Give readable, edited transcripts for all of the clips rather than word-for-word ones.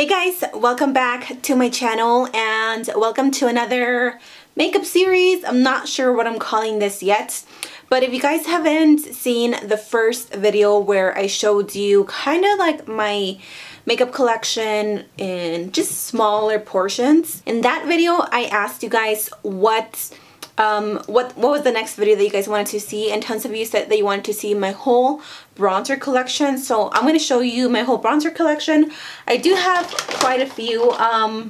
Hey guys, welcome back to my channel and welcome to another makeup series. I'm not sure what I'm calling this yet, but if you guys haven't seen the first video where I showed you kind of like my makeup collection in just smaller portions, in that video I asked you guys what was the next video that you guys wanted to see, and tons of you said that you wanted to see my whole bronzer collection. So I'm going to show you my whole bronzer collection. I do have quite a few. Let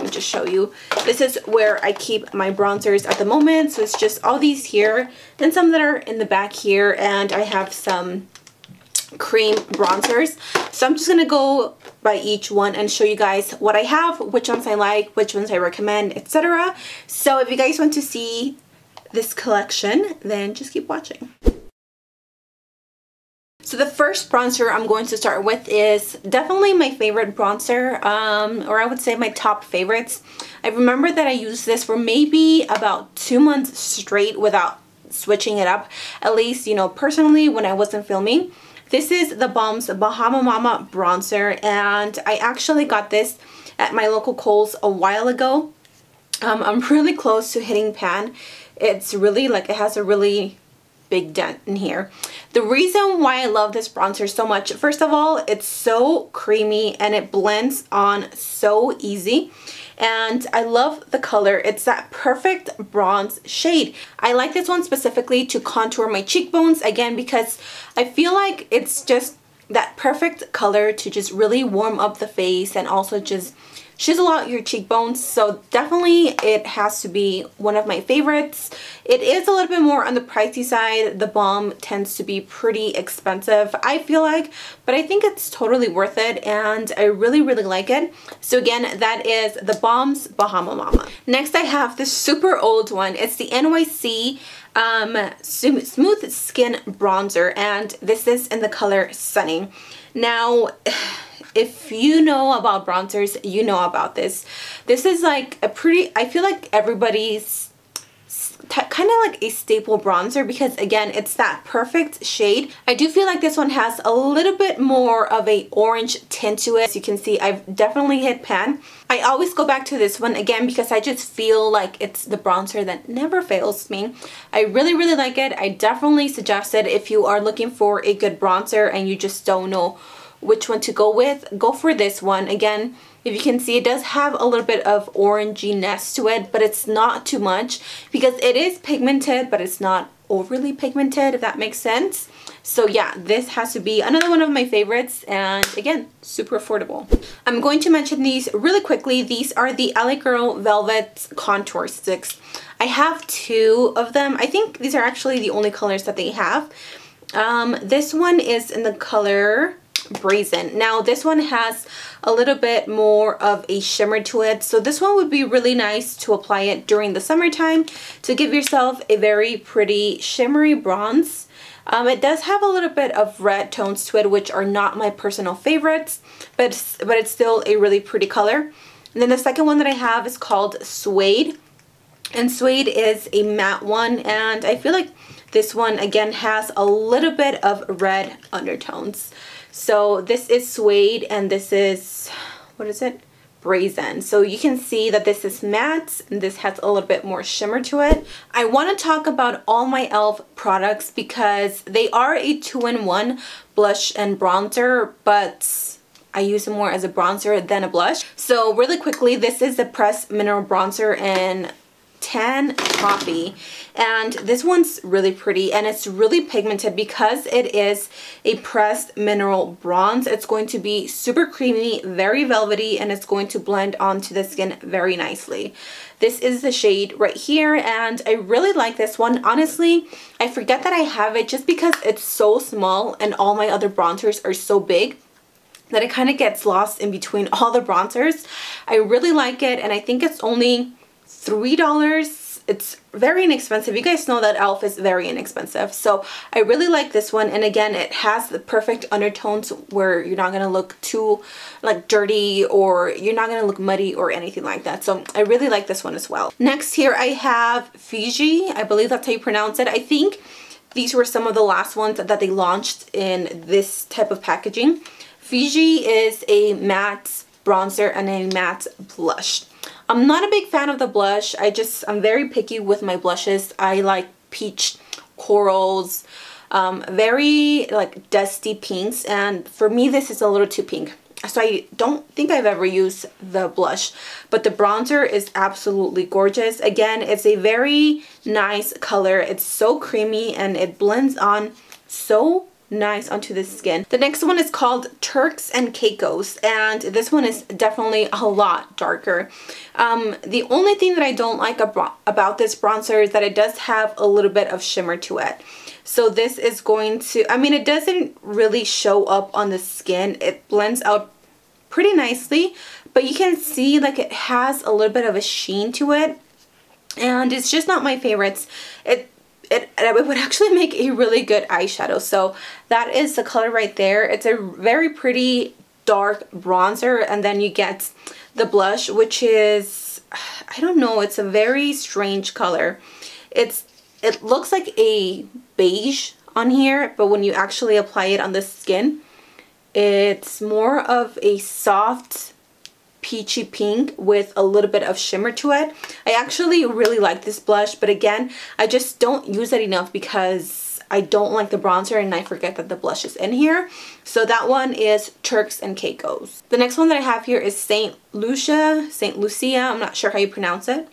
me just show you. This is where I keep my bronzers at the moment. So it's just all these here and some that are in the back here, and I have some cream bronzers. So I'm just going to go by each one and show you guys what I have, which ones I like, which ones I recommend, etc. So if you guys want to see this collection, then just keep watching. So the first bronzer I'm going to start with is definitely my favorite bronzer, or I would say my top favorites. I remember that I used this for maybe about 2 months straight without switching it up, at least, you know, personally when I wasn't filming. This is the Balm's Bahama Mama bronzer, and I actually got this at my local Kohl's a while ago. I'm really close to hitting pan. It's really like, it has a really big dent in here. The reason why I love this bronzer so much, first of all, it's so creamy and it blends on so easy. And I love the color. It's that perfect bronze shade. I like this one specifically to contour my cheekbones, again, because I feel like it's just that perfect color to just really warm up the face and also just chisel out your cheekbones. So definitely it has to be one of my favorites. It is a little bit more on the pricey side. The Balm tends to be pretty expensive, I feel like, but I think it's totally worth it and I really, really like it. So again, that is the Balm's Bahama Mama. Next I have this super old one. It's the NYC Smooth Skin Bronzer, and this is in the color Sunny. Now, if you know about bronzers, you know about this. This is like a pretty, I feel like everybody's kind of like a staple bronzer because, again, it's that perfect shade. I do feel like this one has a little bit more of a orange tint to it. As you can see, I've definitely hit pan. I always go back to this one again because I just feel like it's the bronzer that never fails me. I really, really like it. I definitely suggest it if you are looking for a good bronzer and you just don't know which one to go with. Go for this one. Again, if you can see, it does have a little bit of oranginess to it, but it's not too much because it is pigmented, but it's not overly pigmented, if that makes sense. So yeah, this has to be another one of my favorites, and again, super affordable. I'm going to mention these really quickly. These are the L.A. Girl Velvet Contour Sticks. I have two of them. I think these are actually the only colors that they have. This one is in the color Brazen. Now this one has a little bit more of a shimmer to it, so this one would be really nice to apply it during the summertime to give yourself a very pretty shimmery bronze. It does have a little bit of red tones to it, which are not my personal favorites, but it's still a really pretty color. And then the second one that I have is called Suede, and Suede is a matte one, and I feel like this one again has a little bit of red undertones. So this is Suede and this is, what is it? Brazen. So you can see that this is matte and this has a little bit more shimmer to it. I want to talk about all my e.l.f. products because they are a two-in-one blush and bronzer, but I use them more as a bronzer than a blush. So really quickly, this is the Press Mineral Bronzer in 10 Coffee, and this one's really pretty and it's really pigmented because it is a pressed mineral bronze. It's going to be super creamy, very velvety, and it's going to blend onto the skin very nicely. This is the shade right here, and I really like this one. Honestly, I forget that I have it just because it's so small and all my other bronzers are so big that it kind of gets lost in between all the bronzers. I really like it, and I think it's only $3. It's very inexpensive. You guys know that e.l.f. is very inexpensive, so I really like this one. And again, it has the perfect undertones where you're not gonna look too like dirty, or you're not gonna look muddy or anything like that. So I really like this one as well. Next here I have Fiji. I believe that's how you pronounce it. I think these were some of the last ones that they launched in this type of packaging. Fiji is a matte bronzer and a matte blush. I'm not a big fan of the blush. I'm very picky with my blushes. I like peach, corals, very like dusty pinks, and for me this is a little too pink. So I don't think I've ever used the blush, but the bronzer is absolutely gorgeous. Again, it's a very nice color. It's so creamy and it blends on so nice onto the skin. The next one is called Turks and Caicos, and this one is definitely a lot darker. The only thing that I don't like about this bronzer is that it does have a little bit of shimmer to it. So this is going to, I mean, it doesn't really show up on the skin. It blends out pretty nicely, but you can see like it has a little bit of a sheen to it, and it's just not my favorites. It would actually make a really good eyeshadow. So that is the color right there. It's a very pretty dark bronzer, and then you get the blush, which is, I don't know, it's a very strange color. It looks like a beige on here, but when you actually apply it on the skin, it's more of a soft peachy pink with a little bit of shimmer to it. I actually really like this blush, but again, I just don't use it enough because I don't like the bronzer and I forget that the blush is in here. So that one is Turks and Caicos. The next one that I have here is Saint Lucia. I'm not sure how you pronounce it.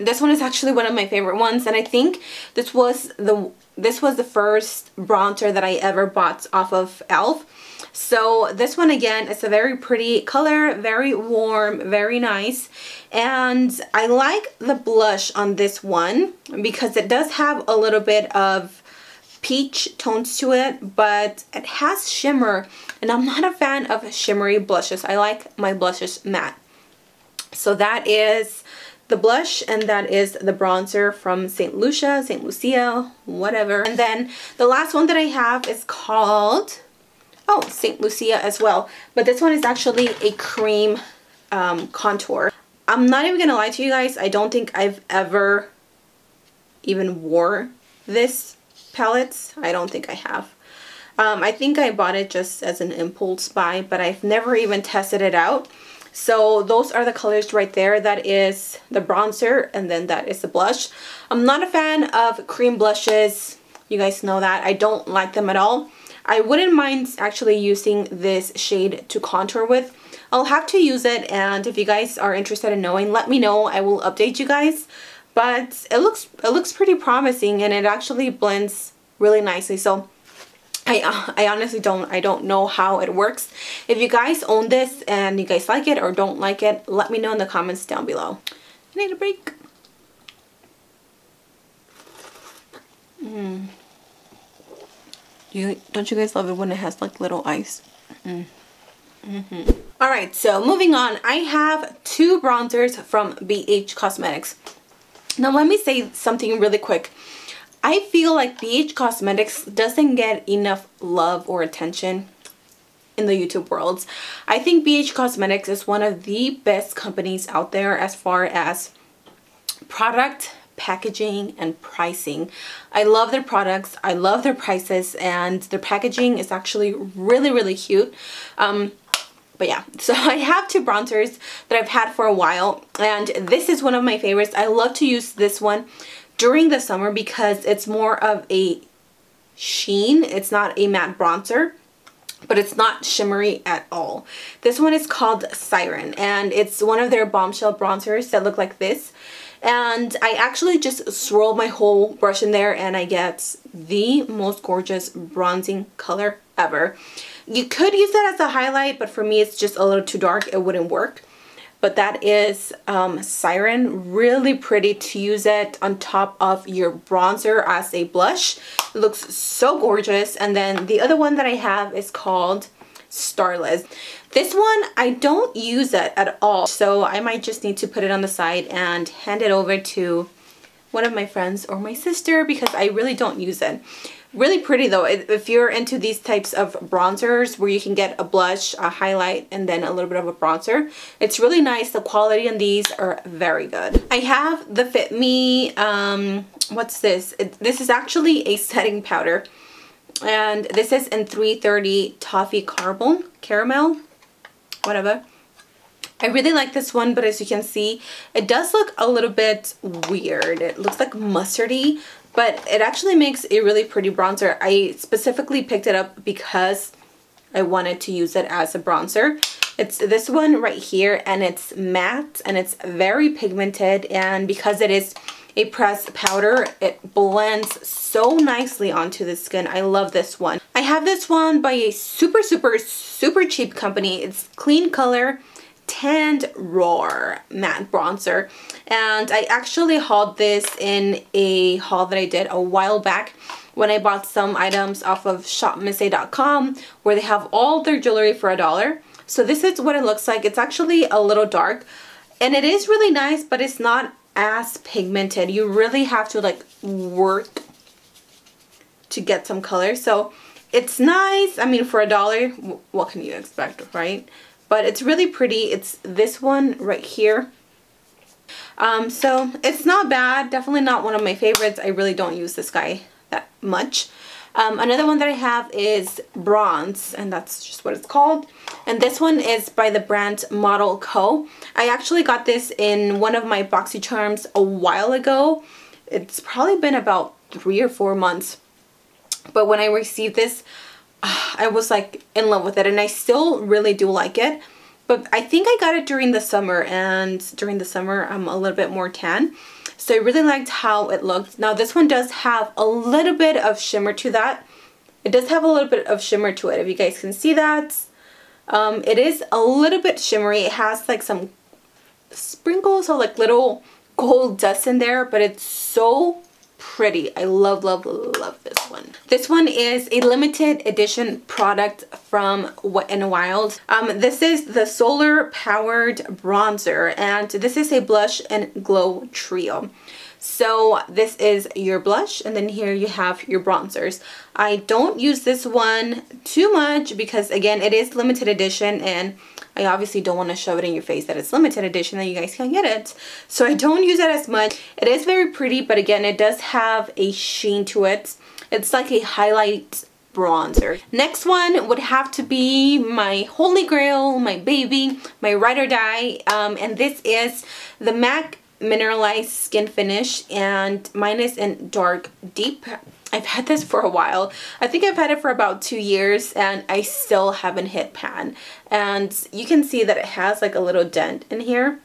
This one is actually one of my favorite ones, and I think this was the first bronzer that I ever bought off of e.l.f. So this one, again, it's a very pretty color, very warm, very nice, and I like the blush on this one because it does have a little bit of peach tones to it, but it has shimmer, and I'm not a fan of shimmery blushes. I like my blushes matte. So that is the blush, and that is the bronzer from Saint Lucia, whatever. And then the last one that I have is called Saint Lucia as well, but this one is actually a cream contour. I'm not even gonna lie to you guys, I don't think I've ever even wore this palette. I don't think I have. I think I bought it just as an impulse buy, but I've never even tested it out. So those are the colors right there. That is the bronzer, and then that is the blush. I'm not a fan of cream blushes. You guys know that. I don't like them at all. I wouldn't mind actually using this shade to contour with. I'll have to use it, and if you guys are interested in knowing, let me know. I will update you guys. But it looks pretty promising, and it actually blends really nicely. So I honestly don't know how it works. If you guys own this and you guys like it or don't like it, let me know in the comments down below. I need a break. Don't you guys love it when it has like little ice? Alright, so moving on, I have two bronzers from BH Cosmetics. Now let me say something really quick. I feel like BH Cosmetics doesn't get enough love or attention in the YouTube world. I think BH Cosmetics is one of the best companies out there as far as product, packaging, and pricing. I love their products, I love their prices, and their packaging is actually really, really cute. But yeah, so I have two bronzers that I've had for a while, and this is one of my favorites. I love to use this one during the summer because it's more of a sheen. It's not a matte bronzer, but it's not shimmery at all. This one is called Siren, and it's one of their bombshell bronzers that look like this. And I actually just swirl my whole brush in there, and I get the most gorgeous bronzing color ever. You could use that as a highlight, but for me it's just a little too dark. It wouldn't work. But that is Siren. Really pretty to use it on top of your bronzer as a blush. It looks so gorgeous. And then the other one that I have is called Starless. This one, I don't use it at all, so I might just need to put it on the side and hand it over to one of my friends or my sister because I really don't use it. Really pretty though. If you're into these types of bronzers where you can get a blush, a highlight, and then a little bit of a bronzer, it's really nice. The quality on these are very good. I have the Fit Me, what's this? This is actually a setting powder, and this is in 330 Toffee Caramel. whatever. I really like this one, but as you can see, it does look a little bit weird. It looks like mustardy, but it actually makes a really pretty bronzer. I specifically picked it up because I wanted to use it as a bronzer. It's this one right here, and it's matte, and it's very pigmented, and because it is a pressed powder, it blends so nicely onto the skin. I love this one. I have this one by a super cheap company. It's Clean Color Tanned Roar matte bronzer, and I actually hauled this in a haul that I did a while back when I bought some items off of shopmissay.com, where they have all their jewelry for $1. So this is what it looks like. It's actually a little dark, and it is really nice, but it's not as pigmented. You really have to like work to get some color. So it's nice. I mean, for $1, what can you expect, right? But it's really pretty. It's this one right here. So it's not bad. Definitely not one of my favorites. I really don't use this guy that much. Another one that I have is Bronze, and that's just what it's called. And this one is by the brand Model Co. I actually got this in one of my boxy charms a while ago. It's probably been about 3 or 4 months. But when I received this, I was like in love with it, and I still really do like it, but I think I got it during the summer, and during the summer I'm a little bit more tan, so I really liked how it looked. Now this one does have a little bit of shimmer to that. It does have a little bit of shimmer to it, if you guys can see that. It is a little bit shimmery. It has like some sprinkles or like little gold dust in there, but it's so pretty. I love this one. This one is a limited edition product from Wet n Wild. This is the Solar Powered Bronzer, and this is a blush and glow trio. So this is your blush, and then here you have your bronzers. I don't use this one too much because, again, it is limited edition, and I obviously don't want to shove it in your face that it's limited edition and you guys can't get it. So I don't use it as much. It is very pretty, but again, it does have a sheen to it. It's like a highlight bronzer. Next one would have to be my holy grail, my baby, my ride or die. And this is the MAC Mineralized Skin Finish, and mine is in Dark Deep. I've had this for a while. I think I've had it for about 2 years, and I still haven't hit pan. And you can see that it has like a little dent in here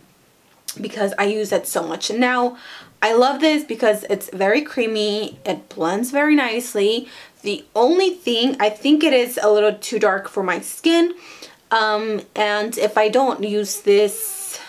because I use it so much. And now I love this because it's very creamy. It blends very nicely. The only thing, I think it is a little too dark for my skin. And if I don't use this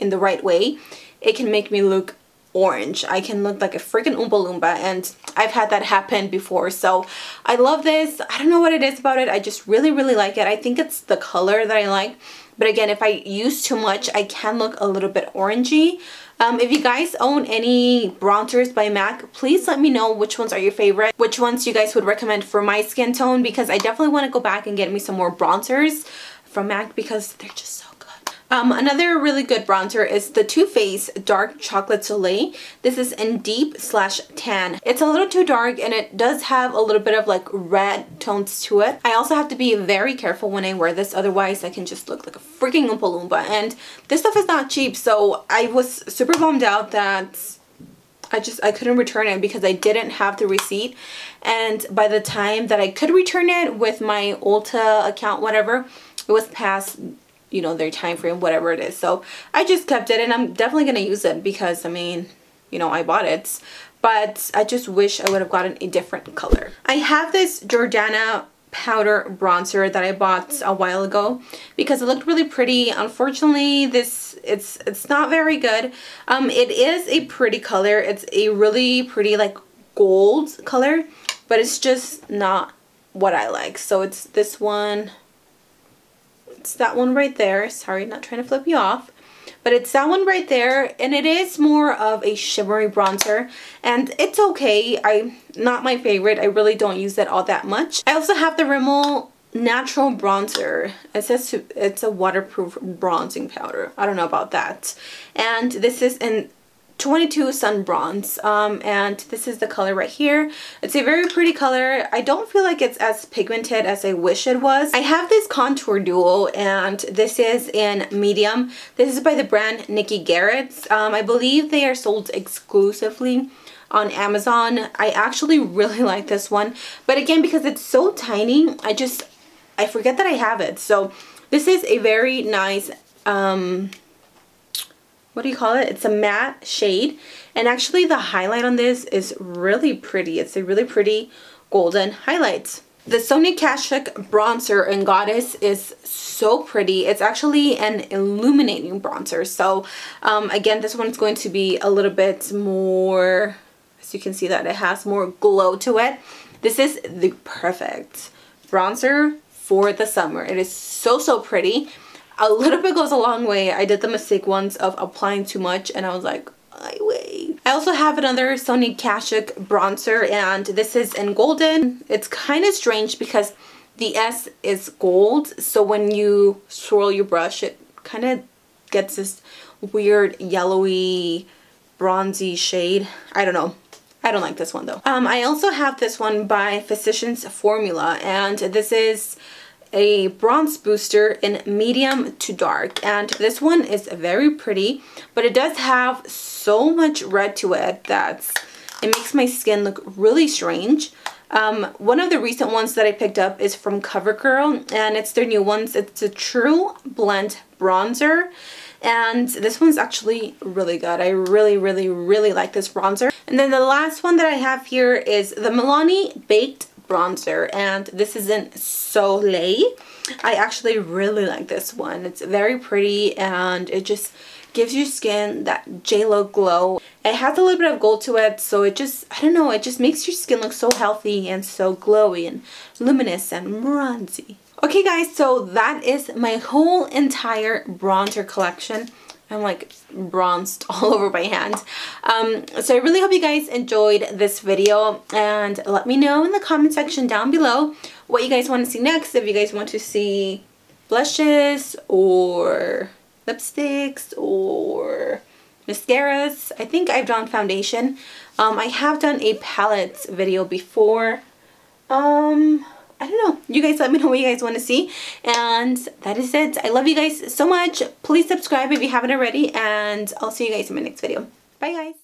in the right way, it can make me look orange. I can look like a freaking Oompa Loompa, and I've had that happen before. So I love this. I don't know what it is about it. I just really like it. I think it's the color that I like, but again, if I use too much, I can look a little bit orangey. If you guys own any bronzers by MAC, please let me know which ones are your favorite, which ones you guys would recommend for my skin tone, because I definitely want to go back and get me some more bronzers from MAC because they're just so good. Another really good bronzer is the Too Faced Dark Chocolate Soleil. This is in Deep / Tan. It's a little too dark, and it does have a little bit of like red tones to it. I also have to be very careful when I wear this, otherwise I can just look like a freaking Oompa Loompa. And this stuff is not cheap, so I was super bummed out that I couldn't return it because I didn't have the receipt. And by the time that I could return it with my Ulta account, whatever, it was past, you know, their time frame, whatever it is. So I just kept it, and I'm definitely gonna use it because, I mean, you know, I bought it, but I just wish I would have gotten a different color. I have this Jordana powder bronzer that I bought a while ago because it looked really pretty. Unfortunately, it's not very good. It is a pretty color. It's a really pretty like gold color, but it's just not what I like. So it's this one. It's that one right there. Sorry, not trying to flip you off, but it's that one right there, and it is more of a shimmery bronzer, and it's okay. I'm not my favorite. I really don't use it all that much. I also have the Rimmel natural bronzer. It says it's a waterproof bronzing powder. I don't know about that. And this is in 22 Sun Bronze, and this is the color right here. It's a very pretty color. I don't feel like it's as pigmented as I wish it was. I have this contour duo, and this is in medium. This is by the brand Nikki Garrett's. I believe they are sold exclusively on Amazon. I actually really like this one, but again, because it's so tiny, I forget that I have it. So this is a very nice, what do you call it? It's a matte shade, and actually the highlight on this is really pretty. It's a really pretty golden highlight. The Sonia Kashuk bronzer in Goddess is so pretty. It's actually an illuminating bronzer. So again, this one's going to be a little bit more, as you can see that it has more glow to it. This is the perfect bronzer for the summer. It is so pretty. A little bit goes a long way. I did the mistake once of applying too much, and I was like, I wait. I also have another Sonia Kashuk bronzer, and this is in golden. It's kind of strange because the S is gold, so when you swirl your brush, it kind of gets this weird yellowy, bronzy shade. I don't know. I don't like this one though. I also have this one by Physicians Formula, and this is a bronze booster in medium to dark, and this one is very pretty, but it does have so much red to it that it makes my skin look really strange. One of the recent ones that I picked up is from CoverGirl, and it's their new ones. It's a True Blend bronzer, and this one's actually really good. I really like this bronzer. And then the last one that I have here is the Milani Baked bronzer, and this is in Soleil. I actually really like this one. It's very pretty, and it just gives your skin that J-Lo glow. It has a little bit of gold to it, so it just, I don't know, it just makes your skin look so healthy and so glowy and luminous and bronzy. Okay guys, so that is my whole entire bronzer collection. I'm like bronzed all over my hand. So I really hope you guys enjoyed this video, and let me know in the comment section down below what you guys want to see next. If you guys want to see blushes or lipsticks or mascaras. I think I've done foundation. I have done a palette video before. I don't know. You guys let me know what you guys want to see. And that is it. I love you guys so much. Please subscribe if you haven't already. And I'll see you guys in my next video. Bye guys.